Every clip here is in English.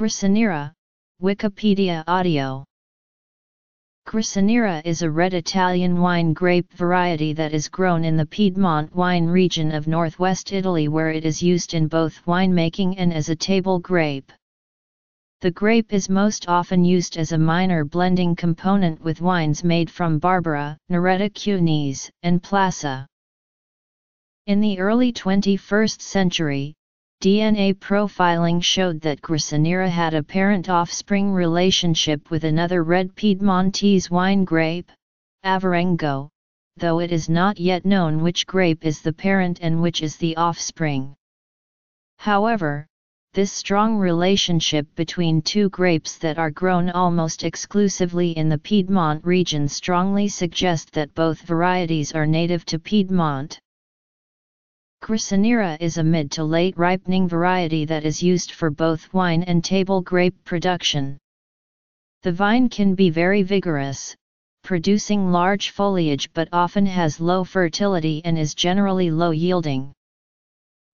Grisa nera, Wikipedia audio. Grisa nera is a red Italian wine grape variety that is grown in the Piedmont wine region of northwest Italy, where it is used in both winemaking and as a table grape. The grape is most often used as a minor blending component with wines made from Barbera, Nera di Cuneo, and Plassa. In the early 21st century, DNA profiling showed that Grisa nera had a parent-offspring relationship with another red Piedmontese wine grape, Avarengo, though it is not yet known which grape is the parent and which is the offspring. However, this strong relationship between two grapes that are grown almost exclusively in the Piedmont region strongly suggests that both varieties are native to Piedmont. Grisa nera is a mid to late ripening variety that is used for both wine and table grape production. The vine can be very vigorous, producing large foliage but often has low fertility and is generally low yielding.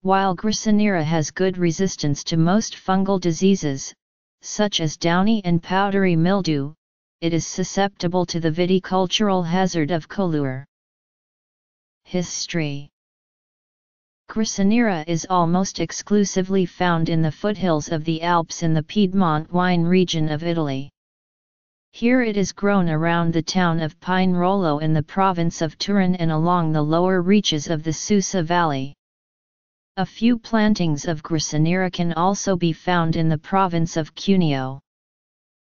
While Grisa nera has good resistance to most fungal diseases, such as downy and powdery mildew, it is susceptible to the viticultural hazard of colure. History. Grisa nera is almost exclusively found in the foothills of the Alps in the Piedmont wine region of Italy. Here it is grown around the town of Pinerolo in the province of Turin and along the lower reaches of the Susa Valley. A few plantings of Grisa nera can also be found in the province of Cuneo.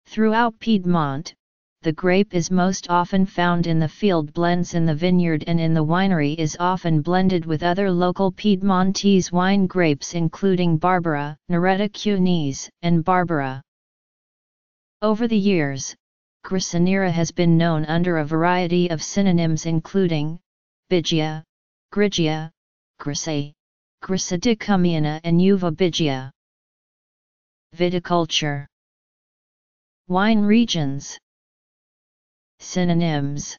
Throughout Piedmont, the grape is most often found in the field blends in the vineyard and in the winery is often blended with other local Piedmontese wine grapes including Barbera, Nera di Cuneo, and Barbera. Over the years, Grisa nera has been known under a variety of synonyms including Bigia, Grigia, Grisa, Grisa di Cumiana and Uva Bigia. Viticulture. Wine regions. Synonyms.